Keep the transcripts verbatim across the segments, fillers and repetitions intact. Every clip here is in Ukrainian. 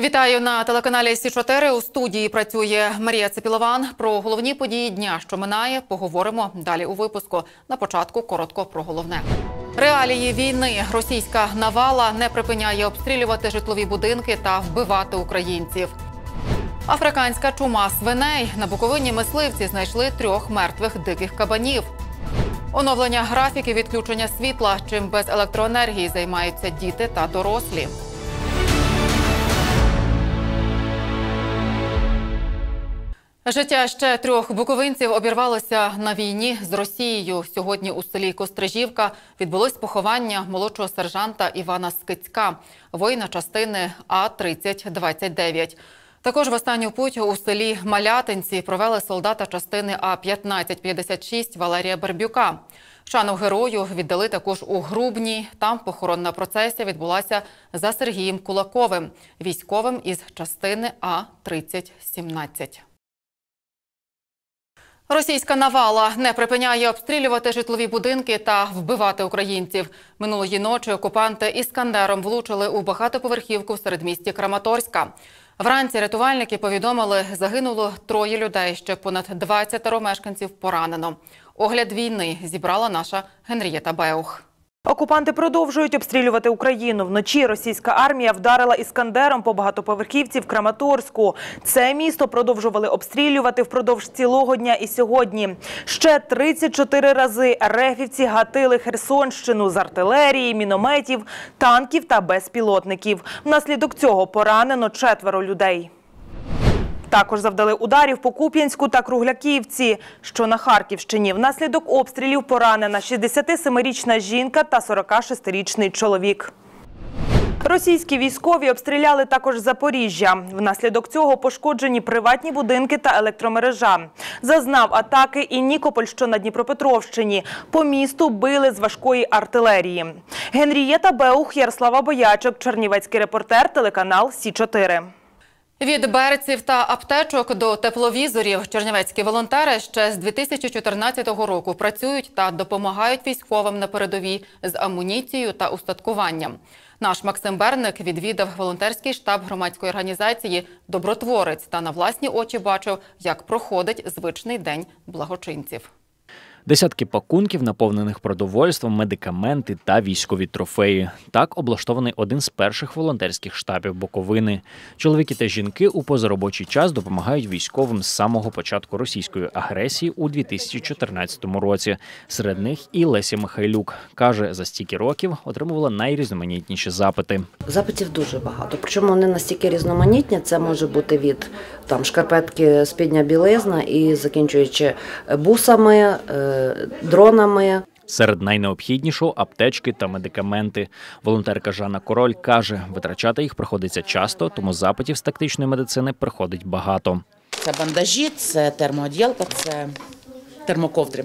Вітаю на телеканалі С чотири. У студії працює Марія Ципілован. Про головні події дня, що минає, поговоримо далі у випуску. На початку коротко про головне. Реалії війни. Російська навала не припиняє обстрілювати житлові будинки та вбивати українців. Африканська чума свиней. На Буковині мисливці знайшли трьох мертвих диких кабанів. Оновлення графіки відключення світла. Чим без електроенергії займаються діти та дорослі. Життя ще трьох буковинців обірвалося на війні з Росією. Сьогодні у селі Кострижівка відбулось поховання молодшого сержанта Івана Скицька, воїна частини А тридцять двадцять дев'ять. Також в останню путь у селі Малятинці провели солдата частини А п'ятнадцять п'ятдесят шість Валерія Барбюка. Шану герою віддали також у Грубні. Там похоронна процесія відбулася за Сергієм Кулаковим, військовим із частини А тридцять сімнадцять. Російська навала не припиняє обстрілювати житлові будинки та вбивати українців. Минулої ночі окупанти іскандером влучили у багатоповерхівку в середмісті Краматорська. Вранці рятувальники повідомили, загинуло троє людей, ще понад двадцятеро мешканців поранено. Огляд війни зібрала наша Генрієта Беух. Окупанти продовжують обстрілювати Україну. Вночі російська армія вдарила іскандером по багатоповерхівці в Краматорську. Це місто продовжували обстрілювати впродовж цілого дня і сьогодні. Ще тридцять чотири рази РФівці гатили Херсонщину з артилерії, мінометів, танків та безпілотників. Внаслідок цього поранено четверо людей. Також завдали ударів по Куп'янську та Кругляківці, що на Харківщині. Внаслідок обстрілів поранена шістдесятисемирічна жінка та сорокашестирічний чоловік. Російські військові обстріляли також Запоріжжя. Внаслідок цього пошкоджені приватні будинки та електромережа. Зазнав атаки і Нікополь, що на Дніпропетровщині. По місту били з важкої артилерії. Генрієта Беух, Ярослава Боячок, Чернівецький репортер, телеканал С чотири. Від берців та аптечок до тепловізорів чернівецькі волонтери ще з дві тисячі чотирнадцятого року працюють та допомагають військовим на передовій з амуніцією та устаткуванням. Наш Максим Берник відвідав волонтерський штаб громадської організації «Добротворець» та на власні очі бачив, як проходить звичний день благочинців. Десятки пакунків, наповнених продовольством, медикаменти та військові трофеї. Так облаштований один з перших волонтерських штабів Буковини. Чоловіки та жінки у позаробочий час допомагають військовим з самого початку російської агресії у дві тисячі чотирнадцятому році. Серед них і Леся Михайлюк. Каже, за стільки років отримувала найрізноманітніші запити. Запитів дуже багато. Причому вони настільки різноманітні. Це може бути від там, шкарпетки, спідня, білизна і закінчуючи бусами, дронами. Серед найнеобхіднішого – аптечки та медикаменти. Волонтерка Жанна Король каже, витрачати їх приходиться часто, тому запитів з тактичної медицини приходить багато. Це бандажі, це термооділка, це термоковдри,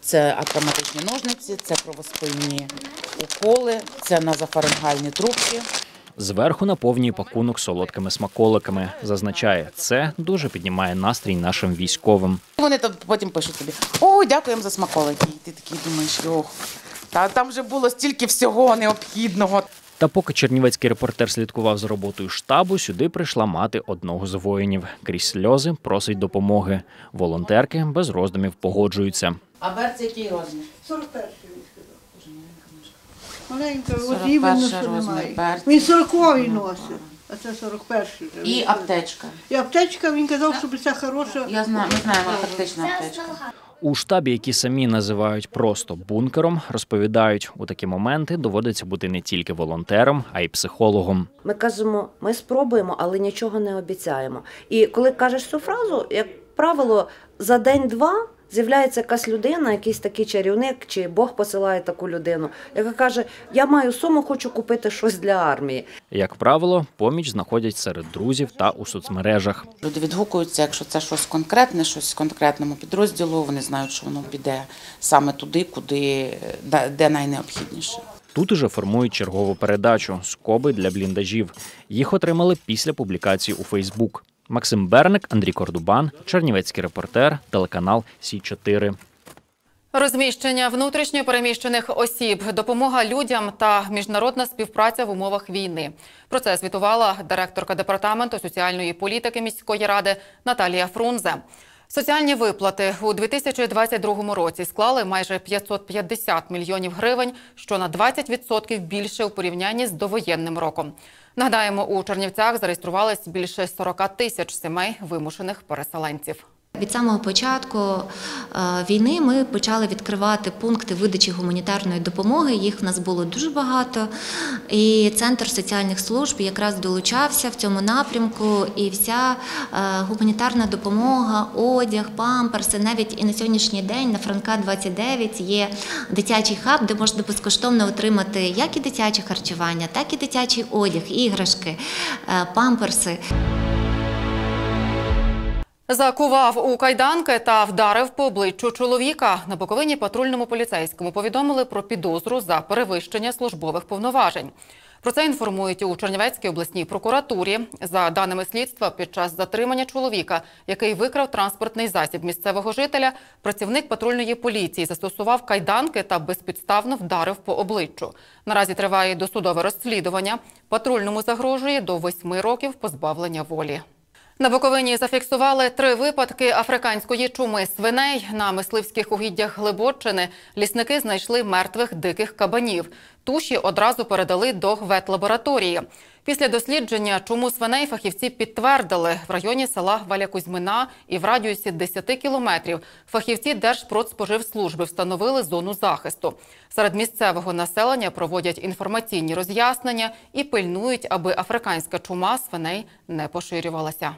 це автоматичні ножниці, це кровоспинні уколи, це назофарингальні трубки. Зверху наповнює пакунок солодкими смаколиками. Зазначає, це дуже піднімає настрій нашим військовим. Вони там потім пишуть тобі: «О, дякуємо за смаколики». І ти такий думаєш: «Ох, та там вже було стільки всього необхідного». Та поки чернівецький репортер слідкував за роботою штабу, сюди прийшла мати одного з воїнів. Крізь сльози просить допомоги. Волонтерки без роздумів погоджуються. А берці який розмір? сорок перший. Він сороковий носив, а це сорок перший. І аптечка. І аптечка, він казав, що це хороша. Я знаю, ми знаємо, аптечна аптечка. У штабі, які самі називають просто бункером, розповідають, у такі моменти доводиться бути не тільки волонтером, а й психологом. Ми кажемо, ми спробуємо, але нічого не обіцяємо. І коли кажеш цю фразу, як правило, за день-два з'являється якась людина, якийсь такий чарівник, чи Бог посилає таку людину, яка каже: «Я маю суму, хочу купити щось для армії». Як правило, поміч знаходять серед друзів та у соцмережах. Люди відгукуються, якщо це щось конкретне, щось конкретному підрозділу, вони знають, що воно піде саме туди, куди, де найнеобхідніше. Тут уже формують чергову передачу – скоби для бліндажів. Їх отримали після публікації у Фейсбук. Максим Берник, Андрій Кордубан, Чернівецький репортер, телеканал С чотири. Розміщення внутрішньо переміщених осіб, допомога людям та міжнародна співпраця в умовах війни. Про це звітувала директорка Департаменту соціальної політики міської ради Наталія Фрунзе. Соціальні виплати у дві тисячі двадцять другому році склали майже п'ятсот п'ятдесят мільйонів гривень, що на двадцять відсотків більше у порівнянні з довоєнним роком. Нагадаємо, у Чернівцях зареєструвалось більше сорока тисяч сімей вимушених переселенців. Від самого початку війни ми почали відкривати пункти видачі гуманітарної допомоги, їх в нас було дуже багато, і Центр соціальних служб якраз долучався в цьому напрямку, і вся гуманітарна допомога, одяг, памперси, навіть і на сьогоднішній день на Франка двадцять дев'ять є дитячий хаб, де можна безкоштовно отримати як і дитяче харчування, так і дитячий одяг, іграшки, памперси. Закував у кайданки та вдарив по обличчю чоловіка. На Буковині патрульному поліцейському повідомили про підозру за перевищення службових повноважень. Про це інформують у Чернівецькій обласній прокуратурі. За даними слідства, під час затримання чоловіка, який викрав транспортний засіб місцевого жителя, працівник патрульної поліції застосував кайданки та безпідставно вдарив по обличчю. Наразі триває досудове розслідування. Патрульному загрожує до восьми років позбавлення волі. На Буковині зафіксували три випадки африканської чуми свиней. На мисливських угіддях Глибоччини лісники знайшли мертвих диких кабанів. Туші одразу передали до ветлабораторії. Після дослідження чуму свиней фахівці підтвердили – в районі села Валя-Кузьмина і в радіусі десяти кілометрів фахівці Держпродспоживслужби встановили зону захисту. Серед місцевого населення проводять інформаційні роз'яснення і пильнують, аби африканська чума свиней не поширювалася.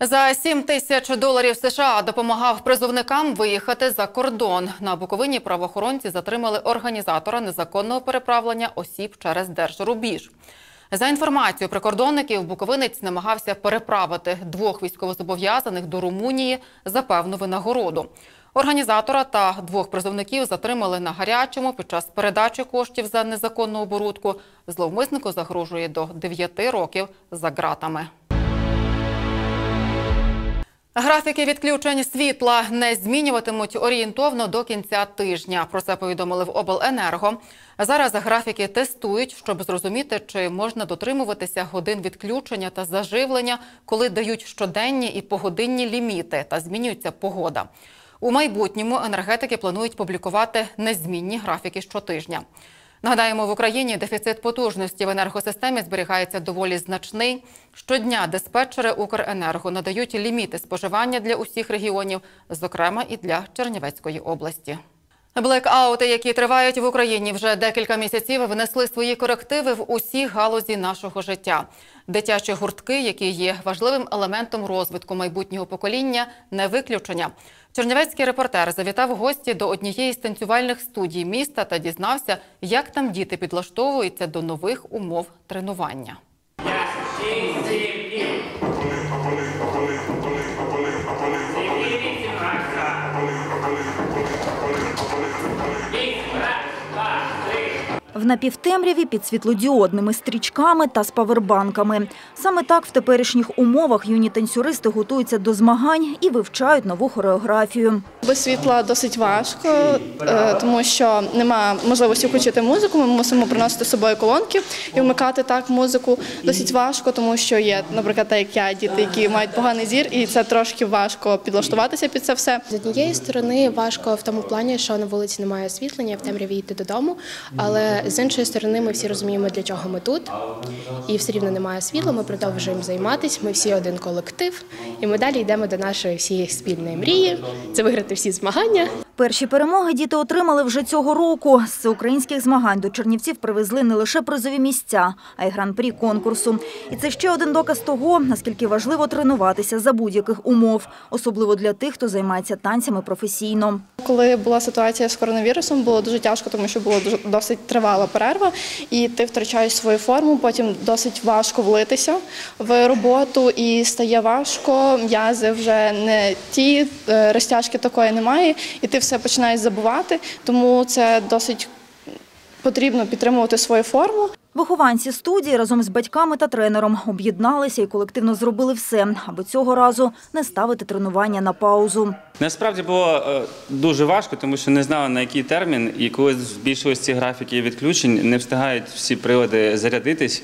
За сім тисяч доларів США допомагав призовникам виїхати за кордон. На Буковині правоохоронці затримали організатора незаконного переправлення осіб через держрубіж. За інформацією прикордонників, буковинець намагався переправити двох військовозобов'язаних до Румунії за певну винагороду. Організатора та двох призовників затримали на гарячому під час передачі коштів за незаконну оборудку. Зловмиснику загрожує до дев'яти років за ґратами. Графіки відключень світла не змінюватимуть орієнтовно до кінця тижня. Про це повідомили в Обленерго. Зараз графіки тестують, щоб зрозуміти, чи можна дотримуватися годин відключення та заживлення, коли дають щоденні і погодинні ліміти та змінюється погода. У майбутньому енергетики планують публікувати незмінні графіки щотижня. Нагадаємо, в Україні дефіцит потужності в енергосистемі зберігається доволі значний. Щодня диспетчери «Укренерго» надають ліміти споживання для усіх регіонів, зокрема і для Чернівецької області. Блекаути, які тривають в Україні вже декілька місяців, внесли свої корективи в усі галузі нашого життя. Дитячі гуртки, які є важливим елементом розвитку майбутнього покоління, не виключення. Чернівецький репортер завітав гості до однієї з танцювальних студій міста та дізнався, як там діти підлаштовуються до нових умов тренування. В напівтемряві під світлодіодними стрічками та з павербанками. Саме так в теперішніх умовах юні танцюристи готуються до змагань і вивчають нову хореографію. Без світла досить важко, тому що немає можливості включити музику, ми мусимо приносити з собою колонки і вмикати так музику. Досить важко, тому що є, наприклад, так як я, діти, які мають поганий зір, і це трошки важко підлаштуватися під це все. З однієї сторони важко в тому плані, що на вулиці немає освітлення, в темряві йти додому, але з іншої сторони, ми всі розуміємо, для чого ми тут, і все рівно немає світла, ми продовжуємо займатися, ми всі один колектив, і ми далі йдемо до нашої всієї спільної мрії – це виграти всі змагання. Перші перемоги діти отримали вже цього року. З українських змагань до Чернівців привезли не лише призові місця, а й гран-прі конкурсу. І це ще один доказ того, наскільки важливо тренуватися за будь-яких умов, особливо для тих, хто займається танцями професійно. Коли була ситуація з коронавірусом, було дуже тяжко, тому що була досить тривала перерва, і ти втрачаєш свою форму, потім досить важко влитися в роботу, і стає важко, м'язи вже не ті, розтяжки такої немає, і ти все починаєш забувати, тому це досить потрібно підтримувати свою форму. Вихованці студії разом з батьками та тренером об'єдналися і колективно зробили все, аби цього разу не ставити тренування на паузу. Насправді було дуже важко, тому що не знали, на який термін, і коли збільшилися ці графіки відключень, не встигають всі прилади зарядитись.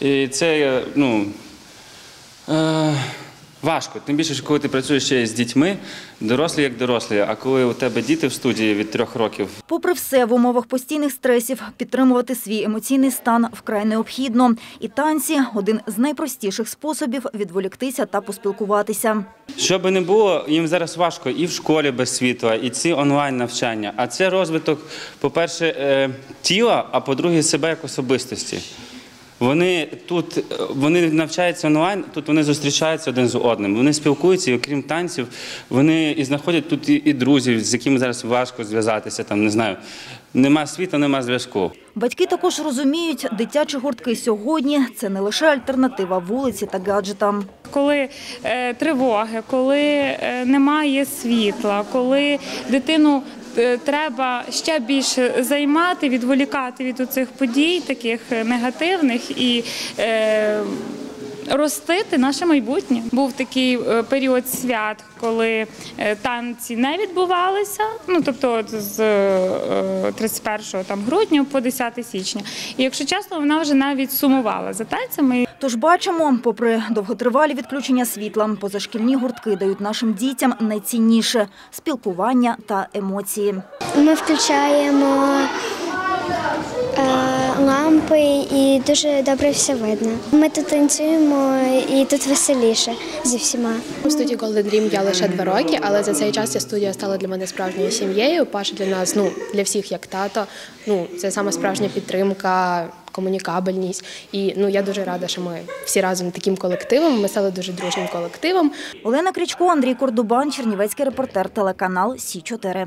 І це, ну, е, важко. Тим більше, коли ти працюєш ще з дітьми, дорослі як дорослі, а коли у тебе діти в студії від трьох років. Попри все, в умовах постійних стресів підтримувати свій емоційний стан вкрай необхідно. І танці – один з найпростіших способів відволіктися та поспілкуватися. Що би не було, їм зараз важко і в школі без світла, і ці онлайн-навчання. А це розвиток, по-перше, тіла, а по-друге, себе як особистості. Вони тут вони навчаються онлайн, тут вони зустрічаються один з одним, вони спілкуються, і окрім танців, вони і знаходять тут і, і друзів, з якими зараз важко зв'язатися, там, не знаю, нема світу, нема зв'язку. Батьки також розуміють, дитячі гуртки сьогодні – це не лише альтернатива вулиці та гаджетам. Коли е, тривоги, коли е, немає світла, коли дитину треба ще більше займати, відволікати від оцих подій, таких негативних, і е, ростити наше майбутнє. Був такий період свят, коли танці не відбувалися, ну, тобто от з тридцять першого грудня по десяте січня. І, якщо чесно, вона вже навіть сумувала за танцями. Тож бачимо, попри довготривалі відключення світла, позашкільні гуртки дають нашим дітям найцінніше – спілкування та емоції. Ми включаємо е, лампи і дуже добре все видно. Ми тут танцюємо і тут веселіше зі всіма. У студії Golden Dream я лише два роки, але за цей час ця студія стала для мене справжньою сім'єю. Паша для нас, ну, для всіх як тато, ну, це саме справжня підтримка, комунікабельність. І, ну, я дуже рада, що ми всі разом таким колективом, ми стали дуже дружнім колективом. Олена Кричко, Андрій Кордубан, Чернівецький репортер, телеканал Сі чотири.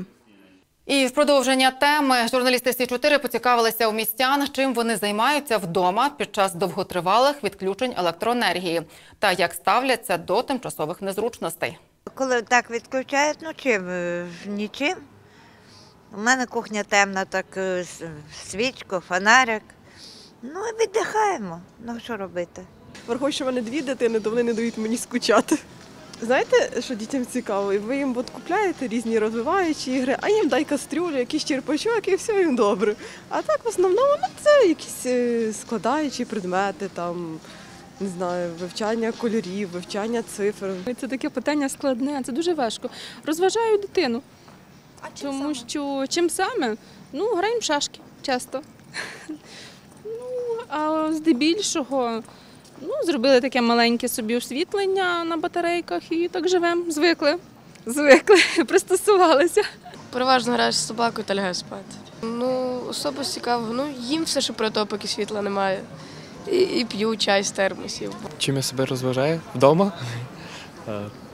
І в продовження теми журналісти Сі чотири поцікавилися у містян, чим вони займаються вдома під час довготривалих відключень електроенергії та як ставляться до тимчасових незручностей. Коли так відключають, ну чим? Нічим. У мене кухня темна, так свічка, фонарик. Ну, віддихаємо. Ну, що робити? Враховую, що в мене дві дитини, то вони не дають мені скучати. Знаєте, що дітям цікаво? Ви їм от купляєте різні розвиваючі ігри, а їм дай кастрюлю, якийсь черпачок і все їм добре. А так, в основному, ну, це якісь складаючі предмети, там, не знаю, вивчання кольорів, вивчання цифр. Це таке питання складне, це дуже важко. Розважаю дитину. А чим саме? Тому що, чим саме? Ну, граємо в шашки часто. А здебільшого, ну, зробили таке маленьке собі освітлення на батарейках і так живемо, звикли, звикли, пристосувалися. Переважно граєш з собакою та лягаю спати. Ну, особо цікаво, ну, їм все, що прото, поки світла немає. І, і п'ю чай з термосів. Чим я себе розважаю? Вдома?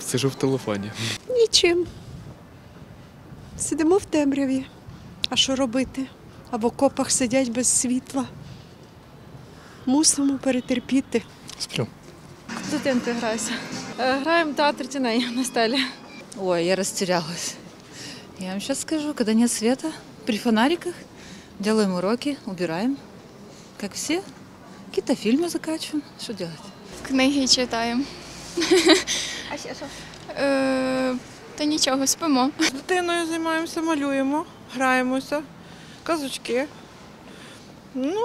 Сижу в телефоні. Нічим. Сидимо в темряві. А що робити? А в окопах сидять без світла. Мусимо перетерпіти. Сплю. З дитинкою граюся. Граємо А тридцять дев'ять на стелі. Ой, я растерялась. Я вам сейчас скажу, когда нет света, при фонариках делаем уроки, убираем, как все. Какие-то фильмы закачиваем. Что делать? Книги читаємо. А ще що? Та нічого, спимо. З дитиною займаємося, малюємо, граємося, казочки. Ну,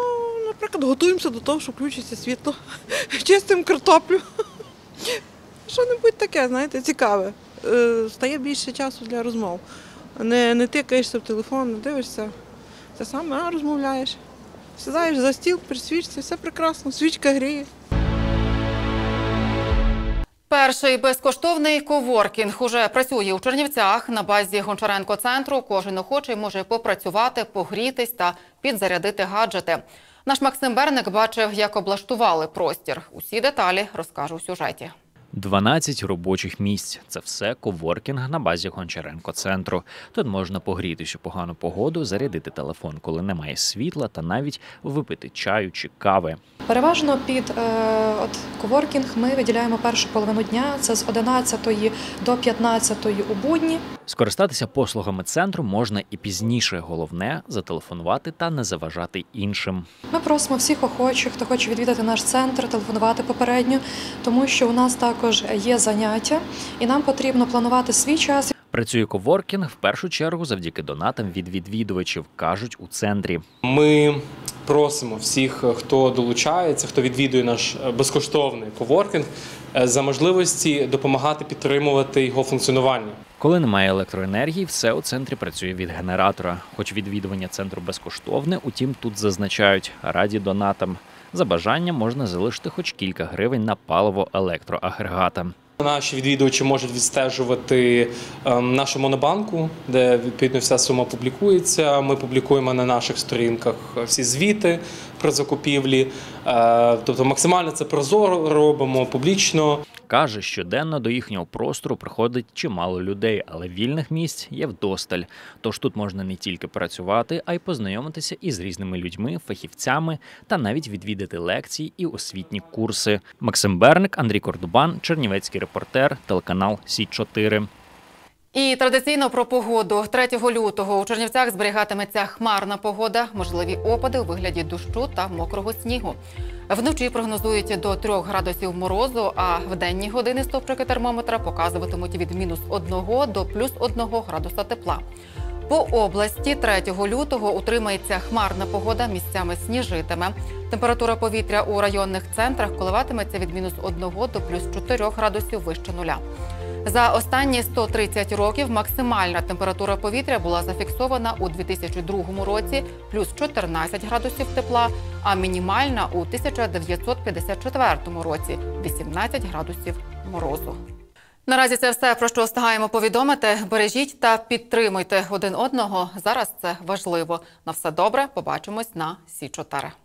наприклад, готуємося до того, що включиться світло, чистимо картоплю. Що-небудь таке, знаєте, цікаве. Стає більше часу для розмов. Не, не тикаєшся в телефон, не дивишся, те саме, а розмовляєш. Сідаєш за стіл, при свічці, все прекрасно, свічка гріє. Перший безкоштовний коворкінг уже працює у Чернівцях. На базі Гончаренко-центру кожен охочий може попрацювати, погрітись та підзарядити гаджети. Наш Максим Берник бачив, як облаштували простір. Усі деталі розкажу у сюжеті. дванадцять робочих місць. Це все коворкінг на базі Гончаренко-центру. Тут можна погрітися у погану погоду, зарядити телефон, коли немає світла, та навіть випити чаю чи кави. Переважно під е, от, коворкінг ми виділяємо першу половину дня. Це з одинадцятої до п'ятнадцятої у будні. Скористатися послугами центру можна і пізніше. Головне – зателефонувати та не заважати іншим. Ми просимо всіх охочих, хто хоче відвідати наш центр, телефонувати попередньо, тому що у нас також є заняття і нам потрібно планувати свій час. Працює коворкінг в першу чергу завдяки донатам від відвідувачів, кажуть у центрі. Ми просимо всіх, хто долучається, хто відвідує наш безкоштовний коворкінг, за можливості допомагати підтримувати його функціонування. Коли немає електроенергії, все у центрі працює від генератора. Хоч відвідування центру безкоштовне, утім тут зазначають – раді донатам. За бажанням можна залишити хоч кілька гривень на паливо електроагрегата. Наші відвідувачі можуть відстежувати нашу монобанку, де відповідно вся сума публікується. Ми публікуємо на наших сторінках всі звіти про закупівлі. Тобто максимально це прозоро робимо, публічно. Каже, щоденно до їхнього простору приходить чимало людей, але вільних місць є вдосталь. Тож тут можна не тільки працювати, а й познайомитися із різними людьми, фахівцями та навіть відвідати лекції і освітні курси. Максим Берник, Андрій Кордубан, Чернівецький репортер, телеканал Сі чотири. І традиційно про погоду. третього лютого у Чернівцях зберігатиметься хмарна погода, можливі опади у вигляді дощу та мокрого снігу. Вночі прогнозують до трьох градусів морозу, а в денні години стовпчики термометра показуватимуть від мінус одного до плюс одного градуса тепла. По області третього лютого утримається хмарна погода, місцями сніжитиме. Температура повітря у районних центрах коливатиметься від мінус одного до плюс чотирьох градусів вище нуля. За останні сто тридцять років максимальна температура повітря була зафіксована у дві тисячі другому році – плюс чотирнадцять градусів тепла, а мінімальна – у тисяча дев'ятсот п'ятдесят четвертому році – вісімнадцять градусів морозу. Наразі це все, про що встигаємо повідомити. Бережіть та підтримуйте один одного. Зараз це важливо. На все добре. Побачимось на Сі чотири.